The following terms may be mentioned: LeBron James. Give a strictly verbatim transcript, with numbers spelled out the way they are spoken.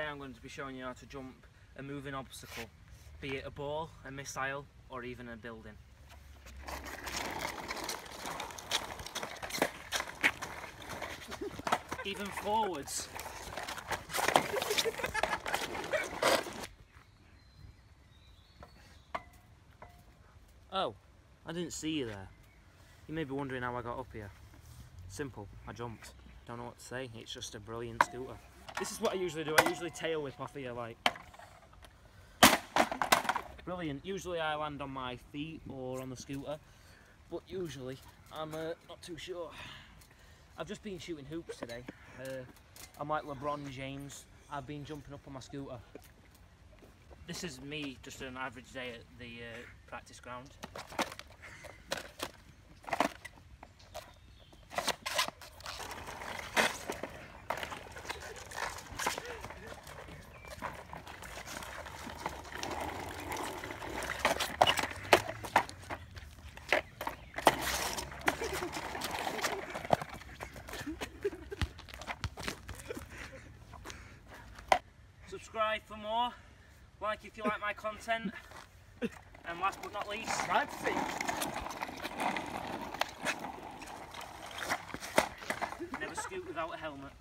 Today I'm going to be showing you how to jump a moving obstacle, be it a ball, a missile or even a building. Even forwards. Oh, I didn't see you there. You may be wondering how I got up here. Simple, I jumped. Don't know what to say, it's just a brilliant scooter. This is what I usually do, I usually tail whip off here like. Brilliant, usually I land on my feet or on the scooter, but usually I'm uh, not too sure. I've just been shooting hoops today. Uh, I'm like LeBron James, I've been jumping up on my scooter. This is me, just an average day at the uh, practice ground. Subscribe for more, like if you like my content, and last but not least, subscribe to see. Never scoot without a helmet.